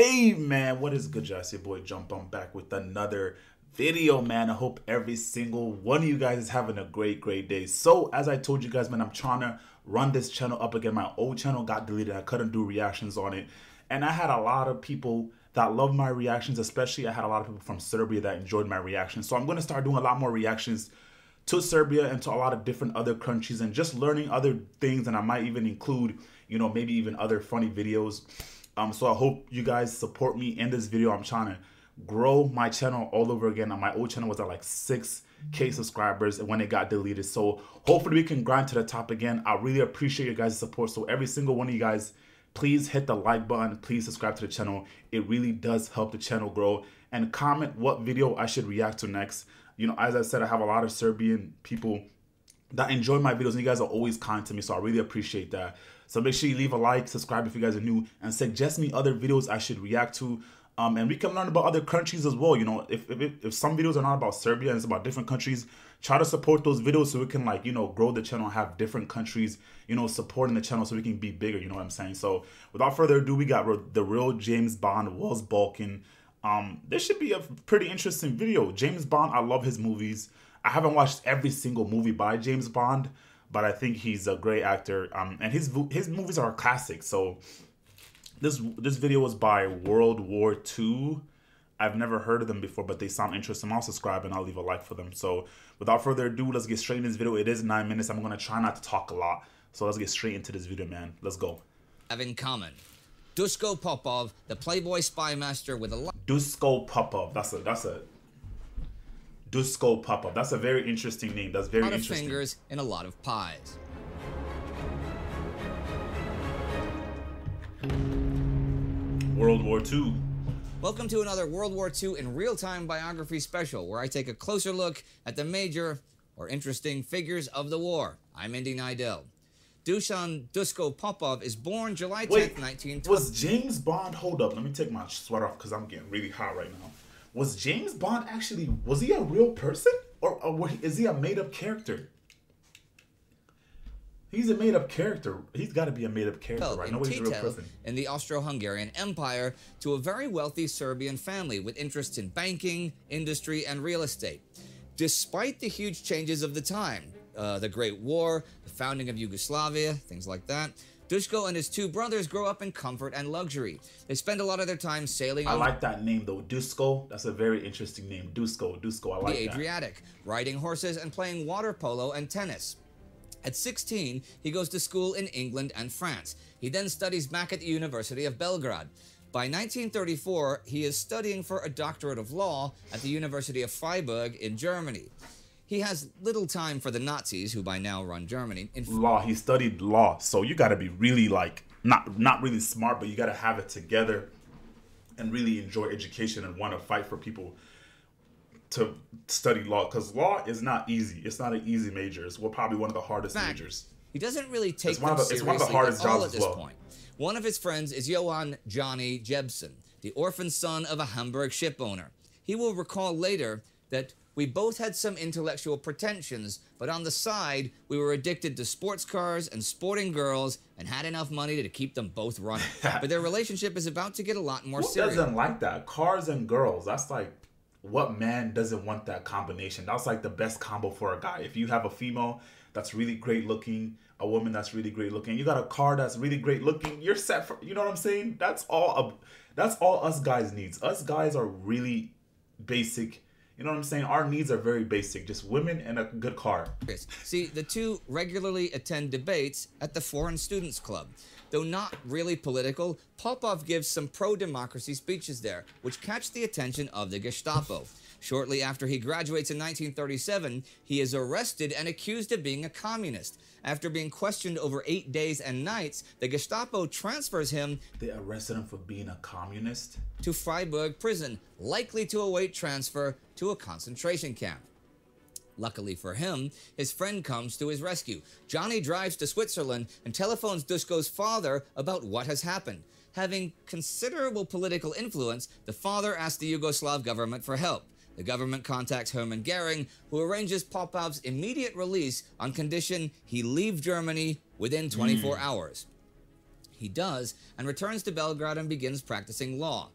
Hey man, what is good, y'all? It's your boy Jump. I'm back with another video, man. I hope every single one of you guys is having a great day. So as I told you guys, man, I'm trying to run this channel up again. My old channel got deleted. I couldn't do reactions on it, and I had a lot of people that love my reactions, especially I had a lot of people from Serbia that enjoyed my reactions. So I'm going to start doing a lot more reactions to Serbia and to a lot of different other countries and just learning other things, and I might even include, you know, maybe even other funny videos. So I hope you guys support me in this video. I'm trying to grow my channel all over again. My old channel was at like 6K subscribers and when it got deleted, so hopefully we can grind to the top again. I really appreciate your guys' support. So every single one of you guys, please hit the like button, please subscribe to the channel. It really does help the channel grow. And comment what video I should react to next. You know, as I said, I have a lot of Serbian people that enjoy my videos, and you guys are always kind to me, so I really appreciate that. So make sure you leave a like, subscribe if you guys are new, and suggest me other videos I should react to. And we can learn about other countries as well. You know, if some videos are not about Serbia and it's about different countries, try to support those videos so we can, like, you know, grow the channel, have different countries, you know, supporting the channel so we can be bigger. You know what I'm saying? So without further ado, we got The Real James Bond Was Balkan. This should be a pretty interesting video. James Bond, I love his movies. I haven't watched every single movie by James Bond, but I think he's a great actor. And his movies are classic. So This video was by World War II. I've never heard of them before, but they sound interesting. I'll subscribe and I'll leave a like for them. So without further ado, let's get straight in this video. It is 9 minutes. I'm going to try not to talk a lot. So let's get straight into this video, man. Let's go. Have in common. Dusko Popov, the Playboy spy master with a... Dusko Popov. That's a... Dusko Popov. That's a very interesting name. That's very interesting. A lot of fingers and a lot of pies. World War II. Welcome to another World War II in real-time biography special, where I take a closer look at the major or interesting figures of the war. I'm Indy Neidell. Dusan Dusko Popov is born July 10th, 1920. Was James Bond? Hold up, let me take my sweater off because I'm getting really hot right now. Was James Bond actually? Was he a real person, or is he a made-up character? He's a made-up character. He's got to be a made-up character, right? Nobody's a real person. In the Austro-Hungarian Empire, to a very wealthy Serbian family with interests in banking, industry, and real estate. Despite the huge changes of the time, the Great War, the founding of Yugoslavia, things like that, Dusko and his two brothers grow up in comfort and luxury. They spend a lot of their time sailing on... I like that name, though. Dusko. That's a very interesting name. Dusko. Dusko. I like that. The Adriatic, riding horses and playing water polo and tennis. At 16, he goes to school in England and France. He then studies back at the University of Belgrade. By 1934, he is studying for a doctorate of law at the University of Freiburg in Germany. He has little time for the Nazis, who by now run Germany. Law. He studied law, so you got to be really, like, not really smart, but you got to have it together and really enjoy education and want to fight for people to study law, because law is not easy. It's not an easy major. It's probably one of the hardest majors. He doesn't really take them seriously. It's one of the hardest jobs at this point. One of his friends is Johann Johnny Jebsen, the orphan son of a Hamburg ship owner. He will recall later that we both had some intellectual pretensions, but on the side, we were addicted to sports cars and sporting girls and had enough money to keep them both running. But their relationship is about to get a lot more serious. Who doesn't like that? Cars and girls. That's like... What man doesn't want that combination? That's like the best combo for a guy. If you have a female that's really great looking, a woman that's really great looking, you got a car that's really great looking, you're set for, you know what I'm saying? That's all us guys needs. Us guys are really basic. You know what I'm saying? Our needs are very basic. Just women and a good car. See, the two regularly attend debates at the Foreign Students Club. Though not really political, Popov gives some pro-democracy speeches there, which catch the attention of the Gestapo. Shortly after he graduates in 1937, he is arrested and accused of being a communist. After being questioned over 8 days and nights, the Gestapo transfers him... They arrested him for being a communist? ...to Freiburg prison, likely to await transfer to a concentration camp. Luckily for him, his friend comes to his rescue. Johnny drives to Switzerland and telephones Dusko's father about what has happened. Having considerable political influence, the father asks the Yugoslav government for help. The government contacts Hermann Goering, who arranges Popov's immediate release on condition he leave Germany within 24 hours. He does, and returns to Belgrade and begins practicing law.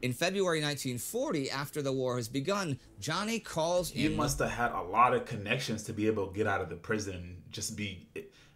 In February 1940, after the war has begun, Johnny calls him... He must have had a lot of connections to be able to get out of the prison and just be...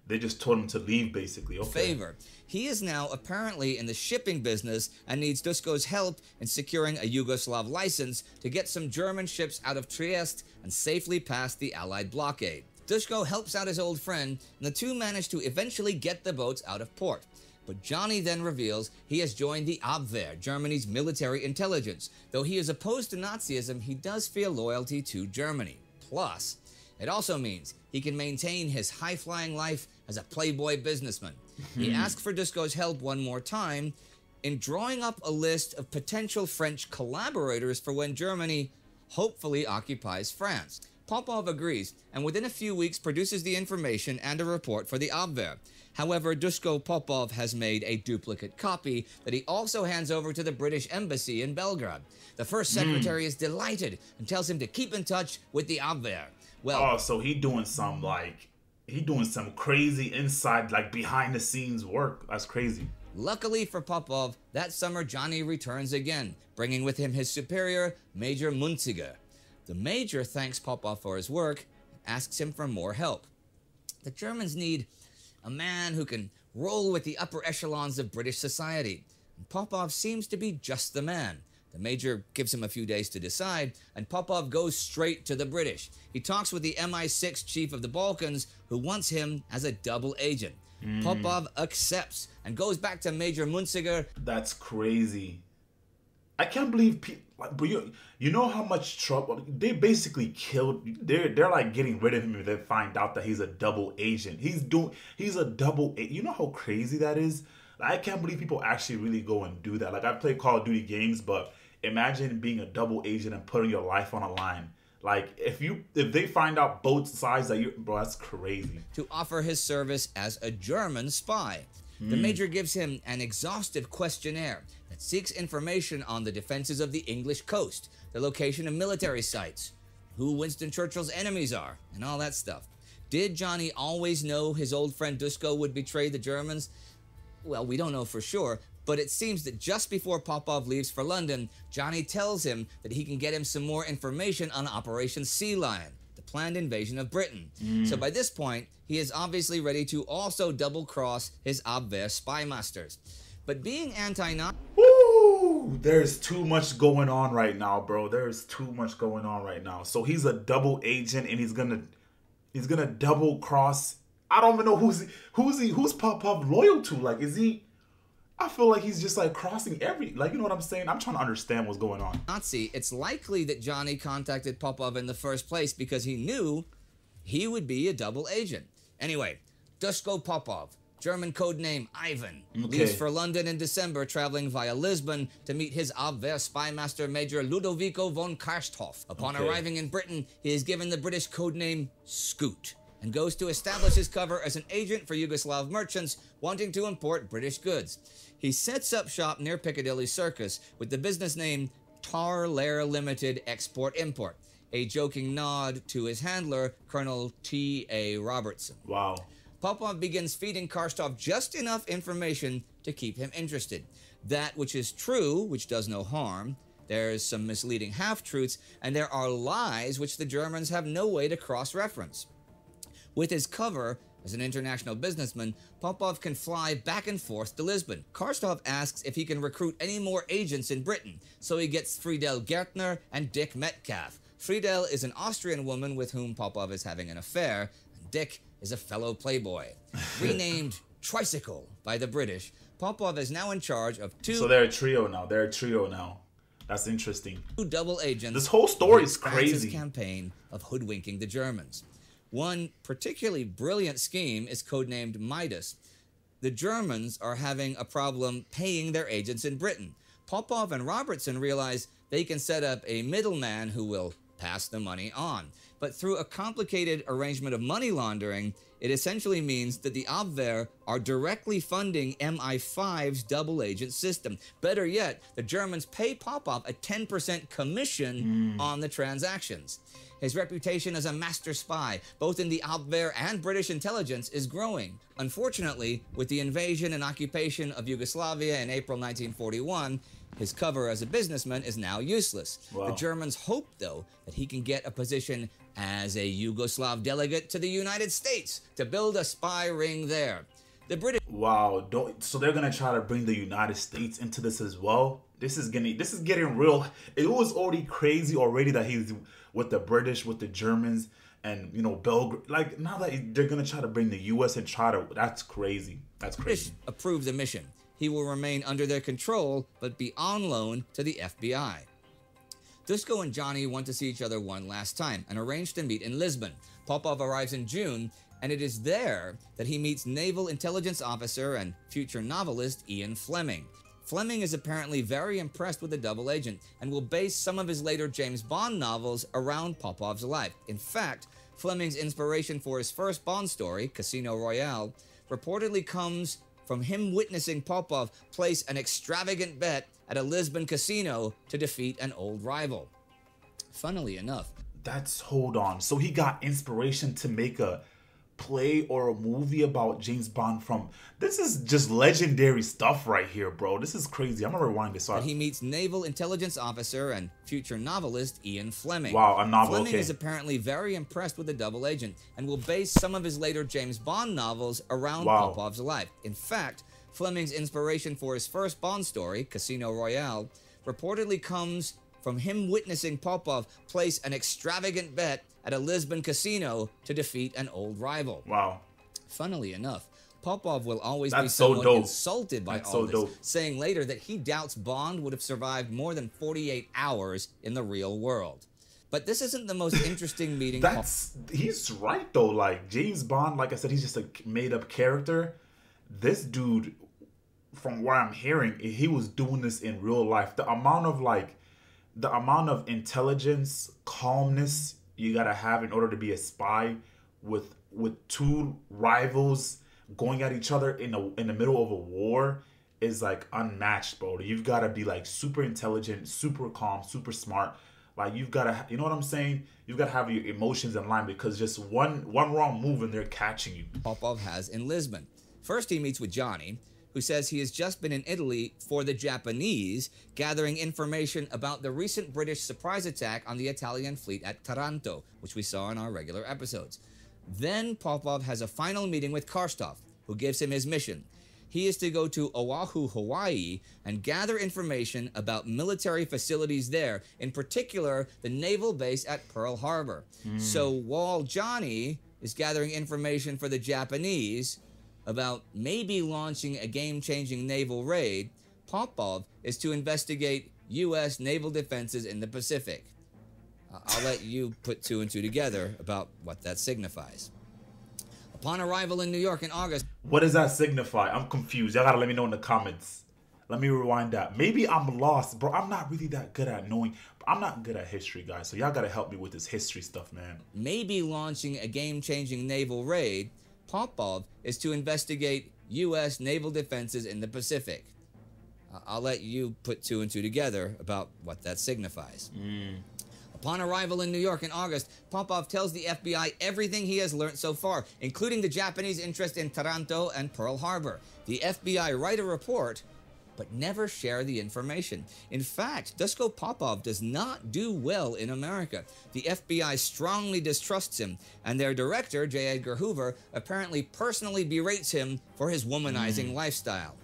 They just told him to leave, basically. Okay. Favor. He is now apparently in the shipping business and needs Dusko's help in securing a Yugoslav license to get some German ships out of Trieste and safely past the Allied blockade. Dusko helps out his old friend, and the two manage to eventually get the boats out of port. But Johnny then reveals he has joined the Abwehr, Germany's military intelligence. Though he is opposed to Nazism, he does feel loyalty to Germany. Plus, it also means he can maintain his high-flying life as a playboy businessman. He asks for Dusko's help one more time in drawing up a list of potential French collaborators for when Germany hopefully occupies France. Popov agrees, and within a few weeks produces the information and a report for the Abwehr. However, Dusko Popov has made a duplicate copy that he also hands over to the British embassy in Belgrade. The first secretary is delighted and tells him to keep in touch with the Abwehr. Well, oh, so he doing some crazy inside, like behind the scenes work. That's crazy. Luckily for Popov, that summer Johnny returns again, bringing with him his superior, Major Munziger. The major thanks Popov for his work, asks him for more help. The Germans need a man who can roll with the upper echelons of British society. And Popov seems to be just the man. The major gives him a few days to decide, and Popov goes straight to the British. He talks with the MI6 chief of the Balkans, who wants him as a double agent. Popov accepts and goes back to Major Munziger. That's crazy. I can't believe people... But you know how much trouble they basically killed. They're like getting rid of him if they find out that he's a double agent. He's a double agent. You know how crazy that is? I can't believe people actually really go and do that. Like, I play Call of Duty games, but imagine being a double agent and putting your life on a line. Like, if they find out both sides that you, bro, that's crazy. To offer his service as a German spy. The major gives him an exhaustive questionnaire that seeks information on the defenses of the English coast, the location of military sites, who Winston Churchill's enemies are, and all that stuff. Did Johnny always know his old friend Dusko would betray the Germans? Well, we don't know for sure, but it seems that just before Popov leaves for London, Johnny tells him that he can get him some more information on Operation Sea Lion, the planned invasion of Britain. So by this point, he is obviously ready to also double-cross his Abwehr spymasters. But being anti-Nazi... Woo! There's too much going on right now, bro. There's too much going on right now. So he's a double agent, and he's gonna double-cross... I don't even know who's Popov loyal to. Like, is he? I feel like he's just like crossing every, like, you know what I'm saying? I'm trying to understand what's going on. Nazi, it's likely that Johnny contacted Popov in the first place because he knew he would be a double agent. Anyway, Dusko Popov, German code name Ivan, leaves for London in December, traveling via Lisbon to meet his Abwehr spymaster Major Ludovico von Karsthoff. Upon arriving in Britain, he is given the British code name Scoot, and goes to establish his cover as an agent for Yugoslav merchants wanting to import British goods. He sets up shop near Piccadilly Circus with the business name Tar Lair Limited Export Import, a joking nod to his handler, Colonel T.A. Robertson. Wow. Popov begins feeding Karsthoff just enough information to keep him interested. That which is true, which does no harm, there's some misleading half-truths, and there are lies which the Germans have no way to cross-reference. With his cover as an international businessman, Popov can fly back and forth to Lisbon. Karsthoff asks if he can recruit any more agents in Britain, so he gets Friedel Gertner and Dick Metcalf. Friedel is an Austrian woman with whom Popov is having an affair, and Dick is a fellow playboy. Renamed Tricycle by the British, Popov is now in charge of two... So they're a trio now. They're a trio now. That's interesting. Two double agents... This whole story is crazy. ...campaign of hoodwinking the Germans. One particularly brilliant scheme is codenamed Midas. The Germans are having a problem paying their agents in Britain. Popov and Robertson realize they can set up a middleman who will pass the money on. but through a complicated arrangement of money laundering, it essentially means that the Abwehr are directly funding MI5's double-agent system. Better yet, the Germans pay Popov a 10% commission on the transactions. His reputation as a master spy, both in the Abwehr and British intelligence, is growing. Unfortunately, with the invasion and occupation of Yugoslavia in April 1941, his cover as a businessman is now useless. Wow. The Germans hope, though, that he can get a position as a Yugoslav delegate to the United States to build a spy ring there. The British... Wow, so they're going to try to bring the United States into this as well? This is getting real. It was already crazy already that he's with the British, with the Germans, and, you know, Belgrade. Like, now that they're going to try to bring the U.S. and try to... That's crazy. That's crazy. British approved the mission. He will remain under their control, but be on loan to the FBI. Dusko and Johnny want to see each other one last time and arrange to meet in Lisbon. Popov arrives in June, and it is there that he meets naval intelligence officer and future novelist Ian Fleming. Fleming is apparently very impressed with the double agent and will base some of his later James Bond novels around Popov's life. In fact, Fleming's inspiration for his first Bond story, Casino Royale, reportedly comes from him witnessing Popov place an extravagant bet at a Lisbon casino to defeat an old rival. Funnily enough. Hold on. So he got inspiration to make a play or a movie about James Bond from... This is just legendary stuff right here, bro. This is crazy. I'm gonna rewind this. He meets naval intelligence officer and future novelist Ian Fleming. Wow, a novel. Fleming is apparently very impressed with the double agent and will base some of his later James Bond novels around Popov's life. In fact, Fleming's inspiration for his first Bond story, Casino Royale, reportedly comes from him witnessing Popov place an extravagant bet at a Lisbon casino to defeat an old rival. Wow. Funnily enough, Popov will always be somewhat insulted by all this, saying later that he doubts Bond would have survived more than 48 hours in the real world. But this isn't the most interesting meeting. He's right, though. Like, James Bond, like I said, he's just a made-up character. This dude, from what I'm hearing, he was doing this in real life. The amount of, like, the amount of intelligence, calmness you gotta have in order to be a spy, with two rivals going at each other in the middle of a war, is like unmatched, bro. You've gotta be like super intelligent, super calm, super smart. Like, you've gotta, you know what I'm saying? You've gotta have your emotions in line, because just one wrong move and they're catching you. Popov has in Lisbon. First, he meets with Johnny, who says he has just been in Italy for the Japanese, gathering information about the recent British surprise attack on the Italian fleet at Taranto, which we saw in our regular episodes. Then Popov has a final meeting with Karsthoff, who gives him his mission. He is to go to Oahu, Hawaii, and gather information about military facilities there, in particular the naval base at Pearl Harbor. So while Johnny is gathering information for the Japanese about maybe launching a game-changing naval raid, Popov is to investigate U.S. naval defenses in the Pacific. I'll let you put two and two together about what that signifies. Upon arrival in New York in August... What does that signify? I'm confused. Y'all gotta let me know in the comments. Let me rewind that. Maybe I'm lost, bro. I'm not really that good at knowing. I'm not good at history, guys, so y'all gotta help me with this history stuff, man. Maybe launching a game-changing naval raid... Popov is to investigate U.S. naval defenses in the Pacific. I'll let you put two and two together about what that signifies. Upon arrival in New York in August, Popov tells the FBI everything he has learned so far, including the Japanese interest in Taranto and Pearl Harbor. The FBI write a report, but never share the information. In fact, Dusko Popov does not do well in America. The FBI strongly distrusts him, and their director, J. Edgar Hoover, apparently personally berates him for his womanizing lifestyle.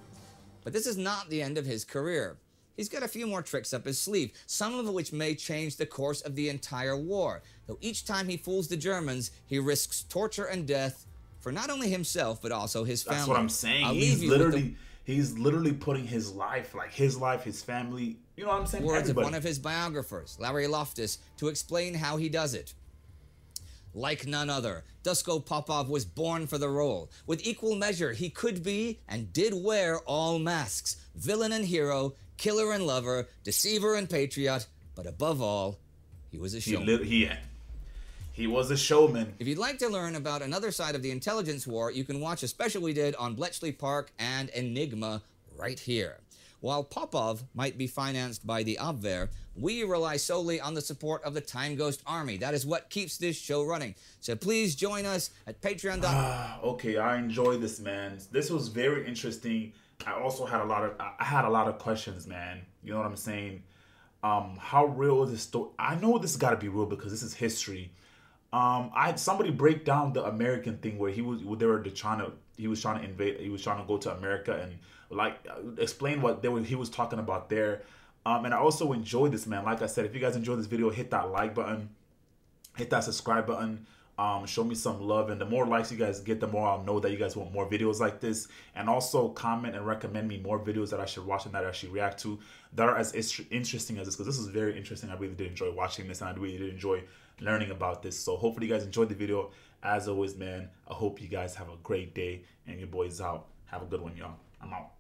But this is not the end of his career. He's got a few more tricks up his sleeve, some of which may change the course of the entire war. Though each time he fools the Germans, he risks torture and death for not only himself, but also his family. That's what I'm saying. He's literally putting his life, like his life, his family, you know what I'm saying? Words of one of his biographers, Larry Loftus, to explain how he does it. Like none other, Dusko Popov was born for the role. With equal measure, he could be and did wear all masks. Villain and hero, killer and lover, deceiver and patriot, but above all, he was a showman. He He was a showman. If you'd like to learn about another side of the intelligence war, you can watch a special we did on Bletchley Park and Enigma right here. While Popov might be financed by the Abwehr, we rely solely on the support of the TimeGhost Army. That is what keeps this show running. So please join us at Patreon. Okay, I enjoy this, man. This was very interesting. I also had a lot of questions, man. You know what I'm saying? How real is this story? I know this got to be real because this is history. I had somebody break down the American thing where he was trying to go to America and like explain what he was talking about there. And I also enjoyed this, man. Like I said, if you guys enjoyed this video, hit that like button, hit that subscribe button. Show me some love, and the more likes you guys get, the more I'll know that you guys want more videos like this. And also comment and recommend me more videos that I should watch and that I should react to that are as interesting as this, because this is very interesting. I really did enjoy watching this, and I really did enjoy learning about this. So hopefully you guys enjoyed the video. As always, man, I hope you guys have a great day, and your boy's out. Have a good one, y'all. I'm out.